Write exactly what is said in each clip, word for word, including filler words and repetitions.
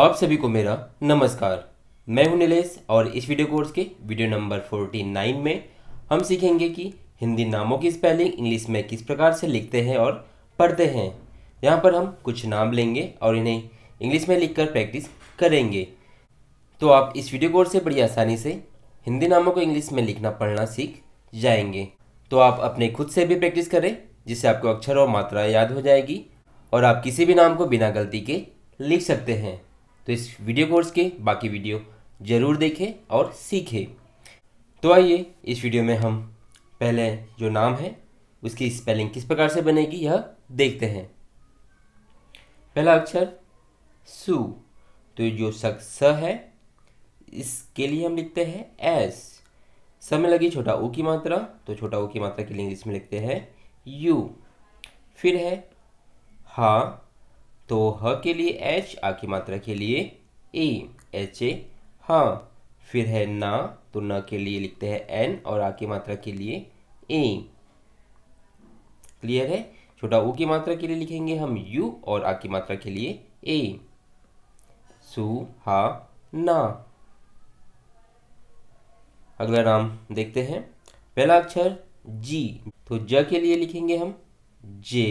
आप सभी को मेरा नमस्कार। मैं हूं नीलेश और इस वीडियो कोर्स के वीडियो नंबर उनचास में हम सीखेंगे कि हिंदी नामों की स्पेलिंग इंग्लिश में किस प्रकार से लिखते हैं और पढ़ते हैं। यहां पर हम कुछ नाम लेंगे और इन्हें इंग्लिश में लिखकर प्रैक्टिस करेंगे। तो आप इस वीडियो कोर्स से बड़ी आसानी से हिंदी नामों को इंग्लिश में लिखना पढ़ना सीख जाएंगे। तो आप अपने खुद से भी प्रैक्टिस करें, जिससे आपको अक्षर और मात्रा याद हो जाएगी और आप किसी भी नाम को बिना गलती के लिख सकते हैं। तो इस वीडियो कोर्स के बाकी वीडियो ज़रूर देखें और सीखें। तो आइए इस वीडियो में हम पहले जो नाम है उसकी स्पेलिंग किस प्रकार से बनेगी यह देखते हैं। पहला अक्षर सू, तो जो शख्स स है इसके लिए हम लिखते हैं एस। स में लगी छोटा ऊ की मात्रा, तो छोटा ऊ की मात्रा के लिए इंग्लिश में लिखते हैं यू। फिर है हा, तो ह के लिए एच, आ की मात्रा के लिए ए, एच ए हाँ। फिर है ना, तो न के लिए लिखते हैं एन और आ की मात्रा के लिए ए। क्लियर है। छोटा ऊ की मात्रा के लिए लिखेंगे हम यू और आ की मात्रा के लिए ए। सू हा ना। अगला नाम देखते हैं। पहला अक्षर जी, तो ज के लिए लिखेंगे हम जे,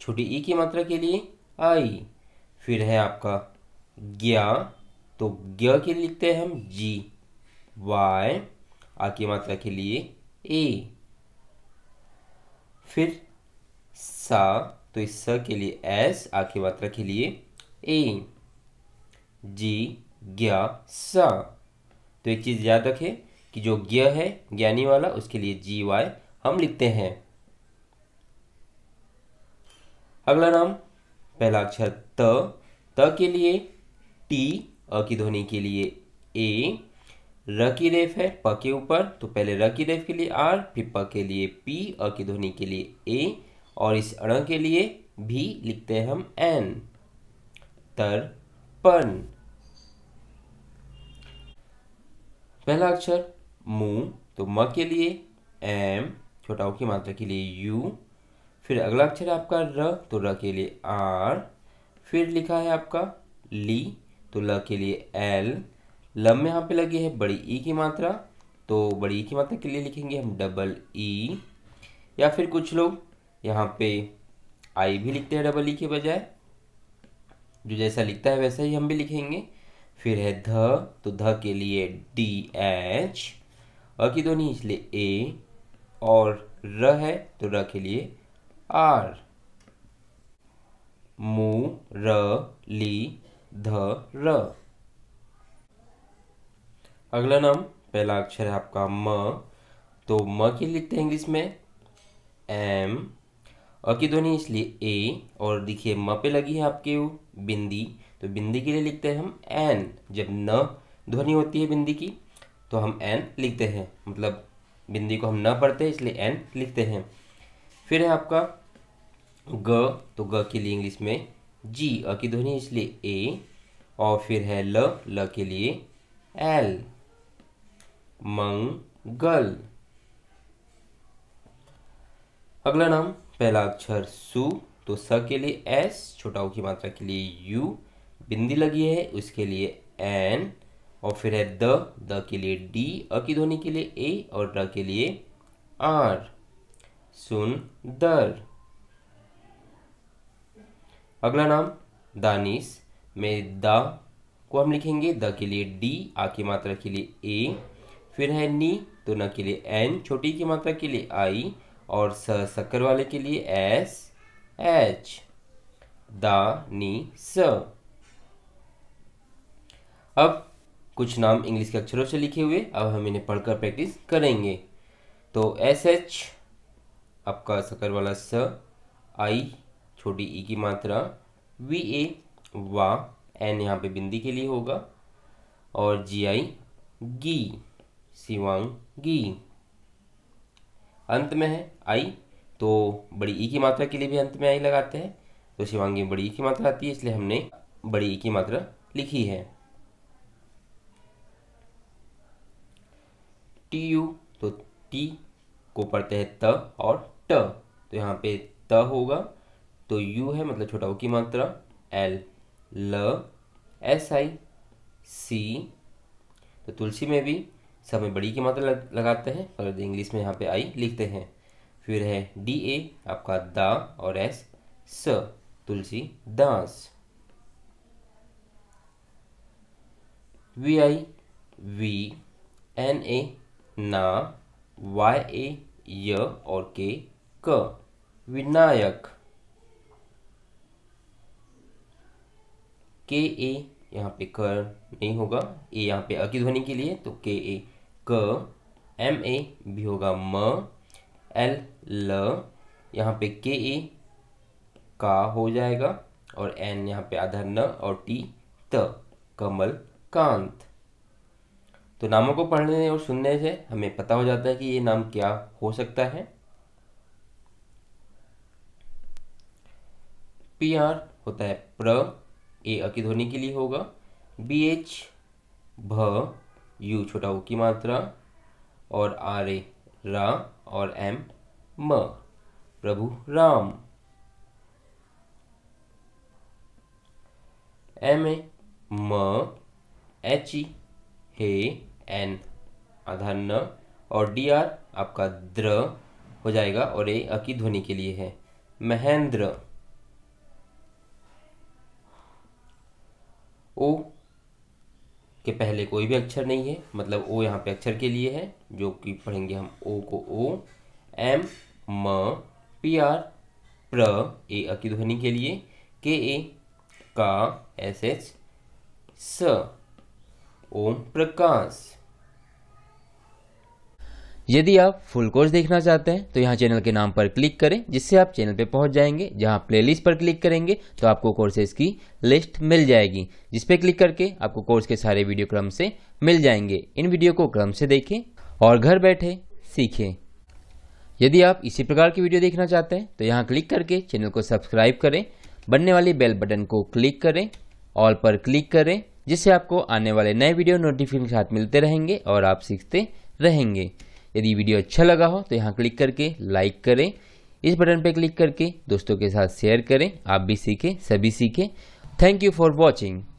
छोटी ई की मात्रा के लिए आई। फिर है आपका ज्ञा, तो ज्ञ के लिए लिखते हैं हम जी वाई, आ की मात्रा के लिए ए। फिर सा, तो इस स के लिए एस, आ की मात्रा के लिए ए। जी ज्ञा सा। तो एक चीज़ याद रखें कि जो ज्ञ है ज्ञानी वाला उसके लिए जी वाई हम लिखते हैं। अगला नाम पहला अक्षर त, त के लिए टी, अ की ध्वनि के लिए ए। र की रेफ है प के ऊपर, तो पहले र की रेफ के लिए आर, फिर प के लिए पी, अ की ध्वनि के लिए ए और इस अण के लिए भी लिखते हैं हम एन। तर पन। पहला अक्षर मू, तो म के लिए एम, छोटा ऊ की मात्रा के लिए यू। फिर अगला अक्षर है आपका र, तो र के लिए आर। फिर लिखा है आपका ली, तो ल के लिए एल। ल में यहाँ पे लगी है बड़ी ई की मात्रा, तो बड़ी ई की मात्रा के लिए लिखेंगे हम डबल ई, या फिर कुछ लोग यहाँ पे आई भी लिखते हैं डबल ई के बजाय, जो जैसा लिखता है वैसा ही हम भी लिखेंगे। फिर है ध, तो ध के लिए डी एच, अ की ध्वनि इसलिए ए और र है तो र के लिए आर। मू र ली ध र। अगला नाम पहला अक्षर है आपका म, तो म के लिखते हैं इंग्लिश में एम, अ की ध्वनि इसलिए ए और देखिए म पे लगी है आपके वो बिंदी, तो बिंदी के लिए लिखते हैं हम एन। जब न ध्वनि होती है बिंदी की तो हम एन लिखते हैं, मतलब बिंदी को हम न पढ़ते इसलिए एन लिखते हैं। फिर है आपका ग, तो ग के लिए इंग्लिश में जी, अ की ध्वनि इसलिए ए और फिर है ल, ल के लिए एल। मंगल। अगला नाम पहला अक्षर सु, तो स के लिए एस, छोटा ऊ की मात्रा के लिए यू, बिंदी लगी है उसके लिए एन और फिर है द, द के लिए डी, अ की ध्वनि के लिए ए और र के लिए आर। सुंदर। अगला नाम दानिश, में दा को हम लिखेंगे द के लिए डी, आ की मात्रा के लिए ए। फिर है नी, तो न के लिए एन, छोटी की मात्रा के लिए आई और स शक्कर वाले के लिए एस एच। दा नी स। अब कुछ नाम इंग्लिश के अक्षरों से लिखे हुए, अब हम इन्हें पढ़कर प्रैक्टिस करेंगे। तो एस एच आपका शक्कर वाला स, आई छोटी ई की मात्रा, वी ए वा, एन यहाँ पे बिंदी के लिए होगा और जी आई गी, शिवांगी। अंत में है आई, तो बड़ी ई की मात्रा के लिए भी अंत में आई लगाते हैं, तो शिवांगी में बड़ी ई की मात्रा आती है इसलिए हमने बड़ी ई की मात्रा लिखी है। टी यू, तो टी को पढ़ते हैं त और ट, तो यहाँ पे त होगा तो यू है मतलब छोटा ऊ की मात्रा, एल ल एस आई सी। तो तुलसी में भी सब में बड़ी की मात्रा लग, लगाते हैं, फॉर इंग्लिश में यहाँ पे आई लिखते हैं। फिर है डी ए आपका दा और एस स, Tulsi Das. V I V, N A ना, वाई ए य और के क, विनायक। के ए यहाँ पे क नहीं होगा, ए यहाँ पे अ की ध्वनि के लिए, तो के ए क। एम ए भी होगा म, एल ल यहाँ पे के ए का हो जाएगा, और एन यहाँ पे आधा न और टी त, कमल कांत। तो नामों को पढ़ने और सुनने से हमें पता हो जाता है कि ये नाम क्या हो सकता है। पी आर होता है प्र, ए अ की ध्वनि के लिए होगा। बी एच भ, यू छोटा ओ की मात्रा, और आर ए रा और एम म, प्रभु राम। एम ए म, एच ई हे, एन आधा न और डी आर आपका द्र हो जाएगा, और ए अ की ध्वनि के लिए है, महेंद्र। ओ के पहले कोई भी अक्षर नहीं है, मतलब ओ यहाँ पे अक्षर के लिए है, जो कि पढ़ेंगे हम ओ को ओ। एम म पी आर प्र, ए अ की ध्वनि के लिए। के ए का एस एच स, ओम प्रकाश। यदि आप फुल कोर्स देखना चाहते हैं तो यहाँ चैनल के नाम पर क्लिक करें, जिससे आप चैनल पे पहुँच जाएंगे। जहाँ प्लेलिस्ट पर क्लिक करेंगे तो आपको कोर्सेज की लिस्ट मिल जाएगी, जिस पे क्लिक करके आपको कोर्स के सारे वीडियो क्रम से मिल जाएंगे। इन वीडियो को क्रम से देखें और घर बैठे सीखें। यदि आप इसी प्रकार की वीडियो देखना चाहते हैं तो यहाँ क्लिक करके चैनल को सब्सक्राइब करें, बनने वाली बेल बटन को क्लिक करें, ऑल पर क्लिक करें, जिससे आपको आने वाले नए वीडियो नोटिफिकेशन के साथ मिलते रहेंगे और आप सीखते रहेंगे। यदि वीडियो अच्छा लगा हो तो यहाँ क्लिक करके लाइक करें, इस बटन पर क्लिक करके दोस्तों के साथ शेयर करें। आप भी सीखें, सभी सीखें। Thank you for watching.